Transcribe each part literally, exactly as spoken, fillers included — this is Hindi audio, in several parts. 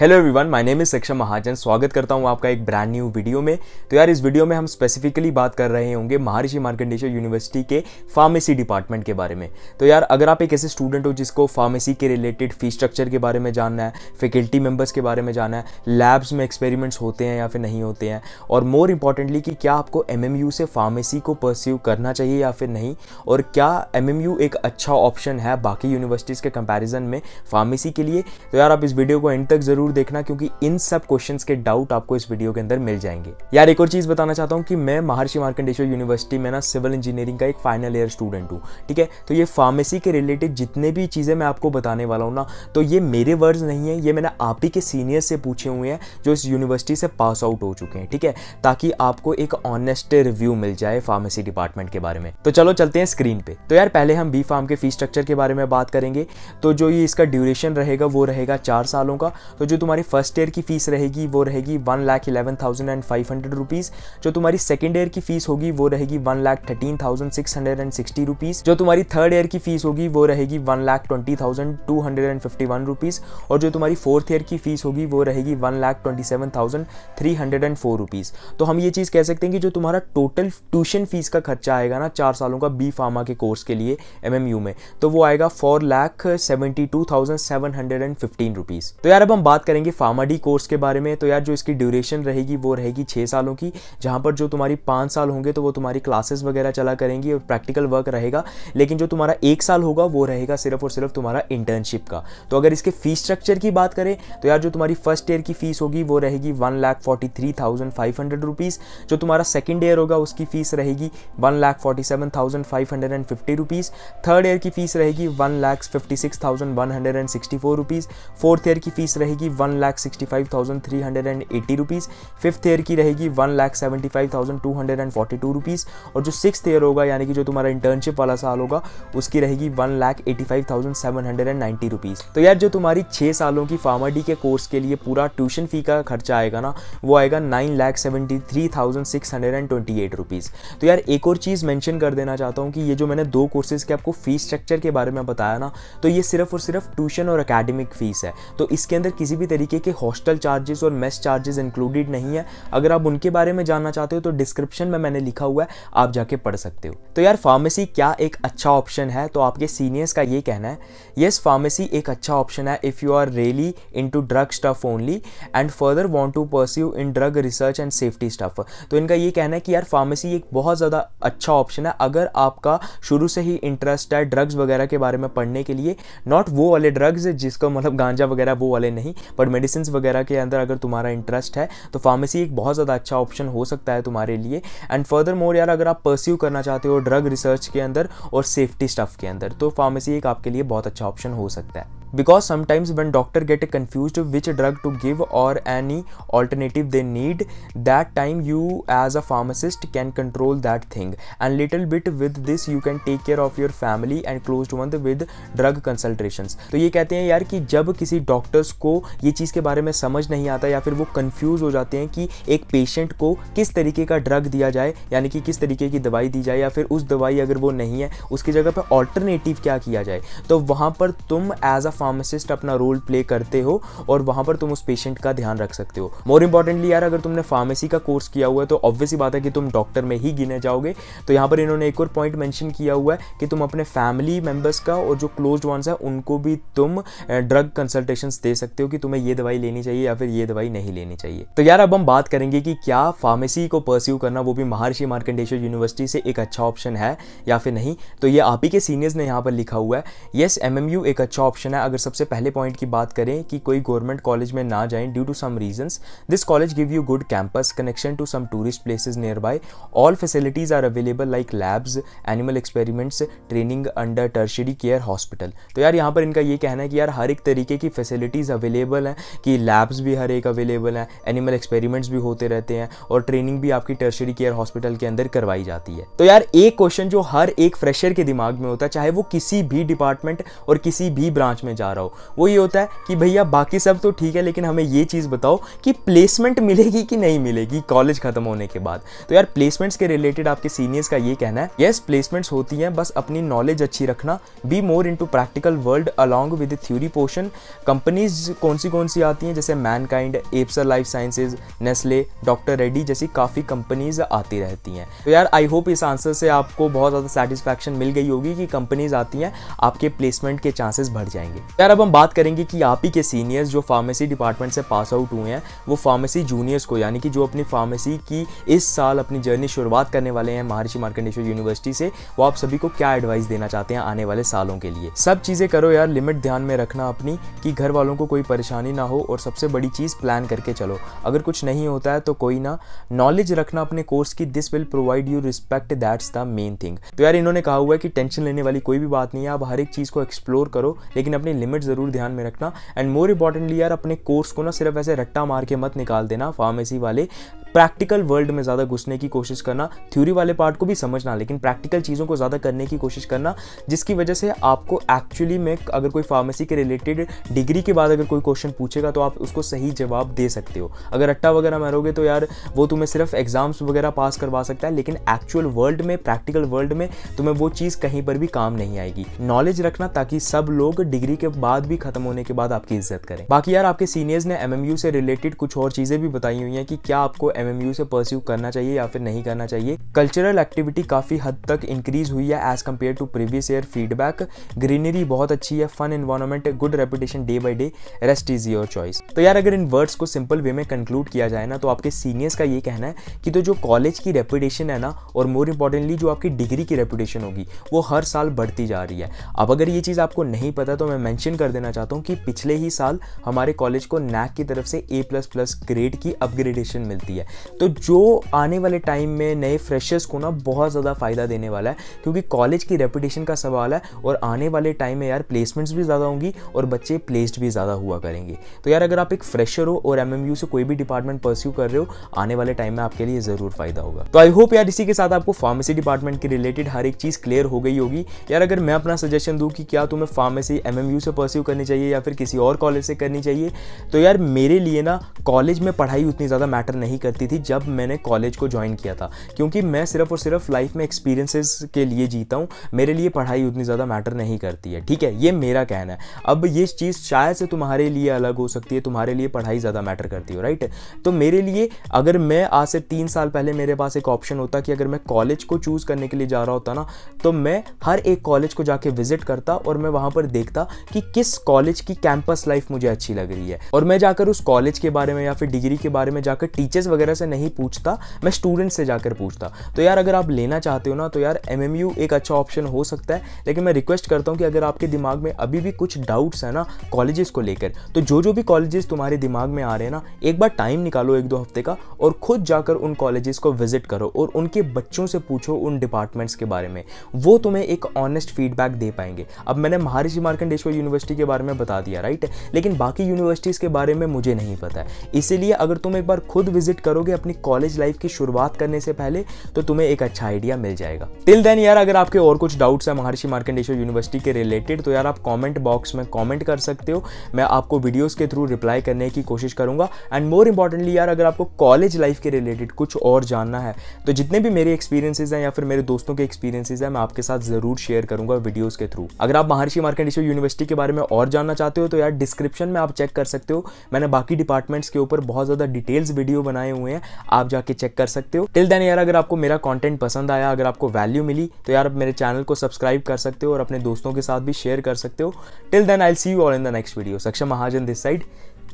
Hello everyone, my name is Saksham Mahajan. स्वागत करता हहूं आपका एक ब्रांड न्यू वीडियो में। तो यार, इस वीडियो में हम स्पेसिफिकली बात कर रहे होंगे महर्षि मार्कंडेश्वर यूनिवर्सिटी के फार्मेसी डिपार्टमेंट के बारे में। तो यार, अगर आप एक ऐसे स्टूडेंट हो जिसको फार्मेसी के रिलेटेड फी स्ट्रक्चर के बारे में जानना है, फैकल्टी मेम्बर्स के बारे में जानना है, लैब्स में एक्सपेरिमेंट्स होते हैं या फिर नहीं होते हैं, और मोर इम्पॉर्टेंटली कि क्या आपको एम एम यू से फार्मेसी को परस्यू करना चाहिए या फिर नहीं, और क्या एम एम यू एक अच्छा ऑप्शन है बाकी यूनिवर्सिटीज़ के कंपेरिजन में फार्मेसी के लिए। तो यार, आप इस वीडियो को एंड तक जरूर देखना, क्योंकि इन सब क्वेश्चंस के डाउट आपको इस वीडियो के अंदर मिल जाएंगे। यार, एक और चीज बताना चाहता हूं कि मैं महर्षि मार्कंडेश्वर यूनिवर्सिटी में ना सिविल इंजीनियरिंग का एक फाइनल ईयर स्टूडेंट हूं, ठीक है। तो ये फार्मेसी के रिलेटेड जितने भी चीजें मैं आपको बताने वाला हूं ना, तो ये मेरे वर्ड्स नहीं है, ये मैंने आप ही के सीनियर से पूछे हुए हैं जो इस यूनिवर्सिटी से पास आउट हो चुके हैं, ठीक है, ताकि आपको एक ऑनेस्ट रिव्यू मिल जाए फार्मेसी डिपार्टमेंट के बारे में। तो चलो चलते हैं स्क्रीन पे। तो यार, पहले हम बी फार्म के फी स्ट्रक्चर के बारे में बात करेंगे। तो जो ये इसका ड्यूरेशन रहेगा वो रहेगा चार सालों का। तो जो तुम्हारी फर्स्ट ईयर की फीस रहेगी वो रहेगी one lakh eleven thousand and five hundred rupees. जो तुम्हारी सेकंड ईयर की फीस होगी वो रहेगी one lakh thirteen thousand six hundred and sixty rupees. जो तुम्हारी थर्ड ईयर की फीस होगी वो रहेगी one lakh twenty thousand two hundred and fifty one rupees. और जो तुम्हारी फोर्थ ईयर की फीस होगी वो रहेगी one lakh twenty seven thousand three hundred and four rupees. तो हम ये चीज़ कह सकते हैं कि जो तुम्हारा टोटल ट्यूशन फीस का खर्चा आएगा ना चार सालों का बी फार्मा के कोर्स के लिए एम एम यू में, तो वो आएगा four lakh seventy two thousand seven hundred and fifteen rupees. तो यार, अब हम बात करेंगे फार्मा डी कोर्स के बारे में। तो यार, जो इसकी ड्यूरेशन रहेगी वो रहेगी छः सालों की, जहाँ पर जो तुम्हारी पाँच साल होंगे तो वो तुम्हारी क्लासेस वगैरह चला करेंगी और प्रैक्टिकल वर्क रहेगा, लेकिन जो तुम्हारा एक साल होगा वो रहेगा सिर्फ और सिर्फ तुम्हारा इंटर्नशिप का। तो अगर इसके फी स्ट्रक्चर की बात करें तो यार, जो तुम्हारी फर्स्ट ईयर की फीस होगी वो रहेगी one lakh forty three thousand five hundred rupees. जो तुम्हारा सेकेंड ईयर होगा उसकी फीस रहेगी one lakh forty seven thousand five hundred and fifty rupees. Third year की फीस रहेगी one lakh fifty six thousand one hundred and sixty four rupees. Fourth year की फीस रहेगी one lakh sixty five thousand three hundred and eighty rupees. Fifth year की रहेगी one lakh seventy five thousand two hundred and forty two rupees. और जो सिक्स्थ ईयर होगा, यानी कि जो तुम्हारा इंटर्नशिप वाला साल होगा, उसकी रहेगी one lakh eighty five thousand seven hundred and ninety rupees. तो यार, जो तुम्हारी छः सालों की फार्मा डी के कोर्स के लिए पूरा ट्यूशन फी का खर्चा आएगा ना, वो आएगा nine lakh seventy three thousand six hundred and twenty eight rupees. तो यार, एक और चीज़ मैंशन कर देना चाहता हूँ कि ये जो मैंने दो कोर्सेज के आपको फीस स्ट्रक्चर के बारे में बताया ना, तो ये सिर्फ और सिर्फ ट्यूशन और अकेडमिक फीस है। तो इसके अंदर किसी भी तरीके के हॉस्टल चार्जेस और मेस चार्जेस इंक्लूडेड नहीं है। अगर आप उनके बारे में जानना चाहते हो तो डिस्क्रिप्शन में मैंने लिखा हुआ है, आप जाके पढ़ सकते हो। तो यार, फार्मेसी क्या एक अच्छा ऑप्शन है? तो आपके सीनियर्स का ये कहना है, येस, फार्मेसी एक अच्छा ऑप्शन है if you are really into drug stuff only and further want to pursue in drug research and safety stuff. तो इनका ये कहना है कि यार, फार्मेसी एक बहुत ज़्यादा अच्छा ऑप्शन है अगर आपका शुरू से ही इंटरेस्ट है ड्रग्स वगैरह के बारे में पढ़ने के लिए। नॉट वो वाले ड्रग्स जिसका मतलब गांजा वगैरह, वो वाले नहीं, पर मेडिसिन वगैरह के अंदर अगर तुम्हारा इंटरेस्ट है तो फार्मेसी एक बहुत ज़्यादा अच्छा ऑप्शन हो सकता है तुम्हारे लिए। एंड फर्दर मोर यार, अगर आप परस्यू करना चाहते हो ड्रग रिसर्च के अंदर और सेफ्टी स्टफ के अंदर, तो फार्मेसी एक आपके लिए बहुत अच्छा ऑप्शन हो सकता है। Because sometimes when doctor get confused which drug to give or any alternative they need, that time you as a pharmacist can control that thing, and little bit with this you can take care of your family and closed one with drug consultations। तो ये कहते हैं यार कि जब किसी डॉक्टर्स को ये चीज़ के बारे में समझ नहीं आता या फिर वो कंफ्यूज हो जाते हैं कि एक पेशेंट को किस तरीके का ड्रग दिया जाए, यानी कि किस तरीके की दवाई दी जाए, या फिर उस दवाई अगर वो नहीं है उसकी जगह पर ऑल्टरनेटिव क्या किया जाए, तो वहाँ पर तुम एज अ फार्मासिस्ट अपना रोल प्ले करते हो और वहां पर तुम उस पेशेंट का ध्यान रख सकते हो। मोर इंपॉर्टेंटली यार, अगर तुमने फार्मेसी का कोर्स किया हुआ है तो ऑब्वियस ही बात है कि तुम डॉक्टर में ही गिने जाओगे। तो यहां पर इन्होंने एक और पॉइंट मेंशन किया हुआ है कि तुम अपने फैमिली मेंबर्स का और जो क्लोज्ड वंस है उनको भी तुम ड्रग कंसल्टेशंस दे सकते हो कि तुम्हें ये दवाई लेनी चाहिए या फिर ये दवाई नहीं लेनी चाहिए। तो यार, अब हम बात करेंगे कि क्या फार्मेसी को परस्यू करना, वो भी महर्षि मार्कंडेश्वर यूनिवर्सिटी से, एक अच्छा ऑप्शन है या फिर नहीं। तो ये आप ही के सीनियर्स ने यहाँ पर लिखा हुआ है, येस, एम एम यू एक अच्छा ऑप्शन है। अगर सबसे पहले पॉइंट की बात करें कि कोई गवर्नमेंट कॉलेज में ना जाएं due to some reasons, this college give you good campus connection to some tourist places nearby, all facilities are available like labs, animal experiments, training under tertiary care hospital. तो यार, यहाँ पर इनका ये कहना है कि यार हर एक तरीके की फैसिलिटीज़ अवेलेबल हैं, कि लैब्स भी हर एक अवेलेबल हैं, एनिमल एक्सपेरिमेंट्स भी होते रहते हैं और ट्रेनिंग भी आपकी टर्शियरी केयर हॉस्पिटल के अंदर करवाई जाती है। तो यार, एक क्वेश्चन जो हर एक फ्रेशर के दिमाग में होता है, चाहे वो किसी भी डिपार्टमेंट और किसी भी ब्रांच में जा रहा हूँ वो ये होता है कि भैया बाकी सब तो ठीक है, लेकिन हमें ये चीज़ बताओ कि प्लेसमेंट मिलेगी कि नहीं मिलेगी कॉलेज खत्म होने के बाद। तो यार प्लेसमेंट्स के रिलेटेड आपके सीनियर्स का ये कहना है, येस प्लेसमेंट्स होती हैं, बस अपनी नॉलेज अच्छी रखना, be more into practical world along with the theory portion. Companies कौन सी कौन सी आती हैं, जैसे मैनकाइंड, एप्सा life sciences, Nestle, doctor Reddy जैसी काफ़ी कंपनीज आती रहती हैं। तो यार आई होप इस आंसर से आपको बहुत ज़्यादा सेटिस्फैक्शन मिल गई होगी कि कंपनीज आती हैं, आपके प्लेसमेंट के चांसेस बढ़ जाएंगे। यार अब हम बात करेंगे कि आप ही के सीनियर्स जो फार्मेसी डिपार्टमेंट से पास आउट हुए हैं वो फार्मेसी जूनियर्स को, यानी कि जो अपनी फार्मेसी की इस साल अपनी जर्नी शुरुआत करने वाले हैं महर्षि मार्कंडेश्वर यूनिवर्सिटी से, वो आप सभी को क्या एडवाइस देना चाहते हैं आने वाले सालों के लिए। सब चीज़ें करो यार, लिमिट ध्यान में रखना अपनी, कि घर वालों को कोई परेशानी ना हो, और सबसे बड़ी चीज़ प्लान करके चलो, अगर कुछ नहीं होता है तो कोई ना, नॉलेज रखना अपने कोर्स की, this will provide you respect, that's the main thing. तो यार इन्होंने कहा हुआ है कि टेंशन लेने वाली कोई भी बात नहीं है, आप हर एक चीज़ को एक्सप्लोर करो, लेकिन अपनी लिमिट ज़रूर ध्यान में रखना। एंड मोर इंपॉर्टेंटली यार अपने कोर्स को ना सिर्फ ऐसे रट्टा मार के मत निकाल देना, फार्मेसी वाले प्रैक्टिकल वर्ल्ड में ज़्यादा घुसने की कोशिश करना, थ्योरी वाले पार्ट को भी समझना लेकिन प्रैक्टिकल चीज़ों को ज़्यादा करने की कोशिश करना, जिसकी वजह से आपको एक्चुअली में अगर कोई फार्मेसी के रिलेटेड डिग्री के बाद अगर कोई क्वेश्चन पूछेगा तो आप उसको सही जवाब दे सकते हो। अगर रट्टा वगैरह मारोगे तो यार वो तुम्हें सिर्फ एग्जाम्स वगैरह पास करवा सकता है, लेकिन एक्चुअल वर्ल्ड में, प्रैक्टिकल वर्ल्ड में तुम्हें वो चीज़ कहीं पर भी काम नहीं आएगी। नॉलेज रखना ताकि सब लोग डिग्री के बाद भी खत्म होने के बाद आपकी इज्जत करें। बाकी यार आपके सीनियर्स ने एमएमयू से रिलेटेड कुछ और चीज़ें भी बताई हुई हैं कि क्या आपको एमएमयू से परस्यू करना चाहिए या फिर नहीं करना चाहिए। कल्चरल एक्टिविटी काफ़ी हद तक इंक्रीज हुई है as compare to previous year feedback, greenery बहुत अच्छी है, fun environment, good reputation day by day, rest is your choice. तो यार अगर इन वर्ड्स को सिंपल वे में कंक्लूड किया जाए ना तो आपके सीनियर्स का ये कहना है कि तो जो कॉलेज की रेपुटेशन है ना, और मोर इंपॉर्टेंटली जो आपकी डिग्री की रेपुटेशन होगी वो हर साल बढ़ती जा रही है। अब अगर ये चीज़ आपको नहीं पता तो मैं मेंशन कर देना चाहता हूँ कि पिछले ही साल हमारे कॉलेज को नैक की तरफ से ए प्लस प्लस ग्रेड की अपग्रेडेशन मिलती है, तो जो आने वाले टाइम में नए फ्रेशर्स को ना बहुत ज़्यादा फ़ायदा देने वाला है, क्योंकि कॉलेज की रेपुटेशन का सवाल है और आने वाले टाइम में यार प्लेसमेंट्स भी ज़्यादा होंगी और बच्चे प्लेस्ड भी ज़्यादा हुआ करेंगे। तो यार अगर आप एक फ्रेशर हो और एमएमयू से कोई भी डिपार्टमेंट परस्यू कर रहे हो, आने वाले टाइम में आपके लिए ज़रूर फायदा होगा। तो आई होप यार इसी के साथ आपको फार्मेसी डिपार्टमेंट के रिलेटेड हर एक चीज़ क्लियर हो गई होगी। यार अगर मैं अपना सजेशन दूँ कि क्या तुम्हें फार्मेसी एमएमयू से परस्यू करनी चाहिए या फिर किसी और कॉलेज से करनी चाहिए, तो यार मेरे लिए ना कॉलेज में पढ़ाई उतनी ज़्यादा मैटर नहीं करती थी जब मैंने कॉलेज को ज्वाइन किया था, क्योंकि मैं सिर्फ और सिर्फ लाइफ में एक्सपीरियंसेस के लिए जीता हूँ, मेरे लिए पढ़ाई उतनी ज़्यादा मैटर नहीं करती है। ठीक है, ये मेरा कहना है। अब ये चीज़ शायद से तुम्हारे लिए अलग हो सकती है, तुम्हारे लिए पढ़ाई ज़्यादा मैटर करती हो, राइट। तो मेरे लिए अगर मैं आज से तीन साल पहले मेरे पास एक ऑप्शन होता कि अगर मैं कॉलेज को चूज़ करने के लिए जा रहा होता ना, तो मैं हर एक कॉलेज को जाके विजिट करता और मैं वहाँ पर देखता कि किस कॉलेज की कैंपस लाइफ मुझे अच्छी लग रही है, और मैं जाकर उस कॉलेज के बारे में या फिर डिग्री के बारे में जाकर टीचर्स वगैरह से नहीं पूछता, मैं स्टूडेंट से जाकर पूछता। तो यार अगर आप लेना चाहते हो ना तो यार एमएमयू एक अच्छा ऑप्शन हो सकता है, लेकिन मैं रिक्वेस्ट करता हूँ कि अगर आपके दिमाग में अभी भी कुछ डाउट्स है ना कॉलेजेस को लेकर, तो जो जो भी कॉलेजेस तुम्हारे दिमाग में आ रहे हैं ना, एक बार टाइम निकालो एक दो हफ्ते का और खुद जाकर उन कॉलेजेस को विजिट करो और उनके बच्चों से पूछो उन डिपार्टमेंट्स के बारे में, वो तुम्हें एक ऑनेस्ट फीडबैक दे पाएंगे। अब मैंने महर्षि मार्कंडेश्वर यूनिवर्सिटी के बारे में बता दिया, राइट, लेकिन बाकी यूनिवर्सिटीज़ के बारे में मुझे नहीं पता है, इसीलिए अगर तुम एक बार खुद विजिट करोगे अपनी कॉलेज लाइफ की शुरुआत करने से पहले तो तुम्हें एक अच्छा आइडिया मिल जाएगा। टिल देन यार अगर आपके और कुछ डाउट्स हैं महर्षि मार्कंडेश्वर यूनिवर्सिटी के रिलेटेड, तो यार आप कॉमेंट बॉक्स में कॉमेंट कर सकते हो, मैं आपको वीडियोस के थ्रू रिप्लाई करने की कोशिश करूंगा। एंड मोर इंपॉर्टेंटली यार अगर आपको कॉलेज लाइफ के रिलेटेड कुछ और जानना है तो जितने भी मेरे एक्सपीरियंसेस हैं या फिर मेरे दोस्तों के एक्सपीरियंसेस हैं मैं आपके साथ जरूर शेयर करूंगा वीडियोस के थ्रू। अगर आप महर्षि मार्कंडेश्वर यूनिवर्सिटी के बारे में और जानना चाहते हो तो यार डिस्क्रिप्शन में आप चेक कर सकते हो, मैंने बाकी डिपार्टमेंट्स के ऊपर बहुत ज़्यादा डिटेल्स वीडियो बनाए हुए हैं, आप जाके चेक कर सकते हो। टिल देन यार अगर आपको मेरा कॉन्टेंट पसंद आया, अगर आपको वैल्यू मिली, तो यार आप मेरे चैनल को सब्सक्राइब कर सकते हो और अपने दोस्तों के साथ भी शेयर कर सकते हो। Till then I will see you all in the next video. Saksham Mahajan this side,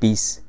piece.